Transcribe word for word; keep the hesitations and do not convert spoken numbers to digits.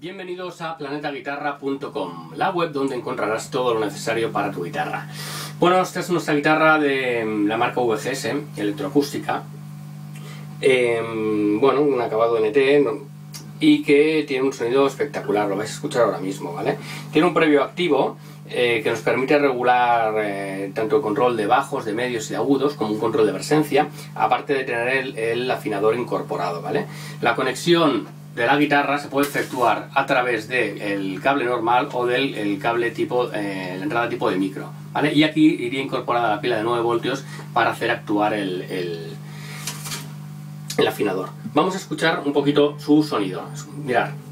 Bienvenidos a planeta guitarra punto com, la web donde encontrarás todo lo necesario para tu guitarra. Bueno, esta es nuestra guitarra de la marca V G S, electroacústica. Eh, bueno, un acabado N T y que tiene un sonido espectacular, lo vais a escuchar ahora mismo, ¿vale? Tiene un previo activo eh, que nos permite regular eh, tanto el control de bajos, de medios y de agudos como un control de presencia, aparte de tener el, el afinador incorporado, ¿vale? La conexión de la guitarra se puede efectuar a través del cable normal o del el cable tipo, eh, la entrada tipo de micro, ¿vale? Y aquí iría incorporada la pila de nueve voltios para hacer actuar el, el, el afinador. Vamos a escuchar un poquito su sonido. Mirad.